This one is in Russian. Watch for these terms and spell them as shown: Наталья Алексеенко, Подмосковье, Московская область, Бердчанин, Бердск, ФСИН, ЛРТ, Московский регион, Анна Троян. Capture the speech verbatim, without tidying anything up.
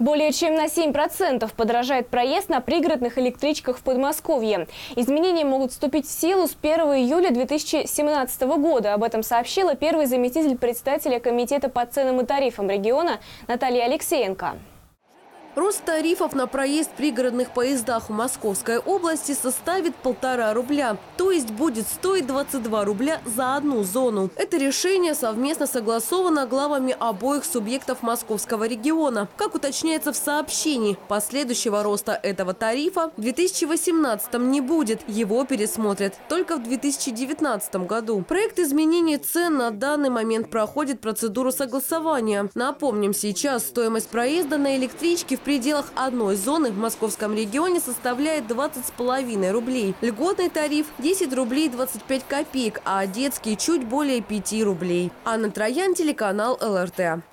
Более чем на семь процентов подорожает проезд на пригородных электричках в Подмосковье. Изменения могут вступить в силу с первого июля две тысячи семнадцатого года. Об этом сообщила первый заместитель председателя комитета по ценам и тарифам региона Наталья Алексеенко. Рост тарифов на проезд в пригородных поездах в Московской области составит полтора рубля, то есть будет стоить двадцать два рубля за одну зону. Это решение совместно согласовано главами обоих субъектов Московского региона. Как уточняется в сообщении, последующего роста этого тарифа в две тысячи восемнадцатом не будет, его пересмотрят только в две тысячи девятнадцатом году. Проект изменения цен на данный момент проходит процедуру согласования. Напомним, сейчас стоимость проезда на электричке в В пределах одной зоны в Московском регионе составляет двадцать с половиной рублей. Льготный тариф – десять рублей двадцать пять копеек, а детский – чуть более пяти рублей. Анна Троян, телеканал ЛРТ.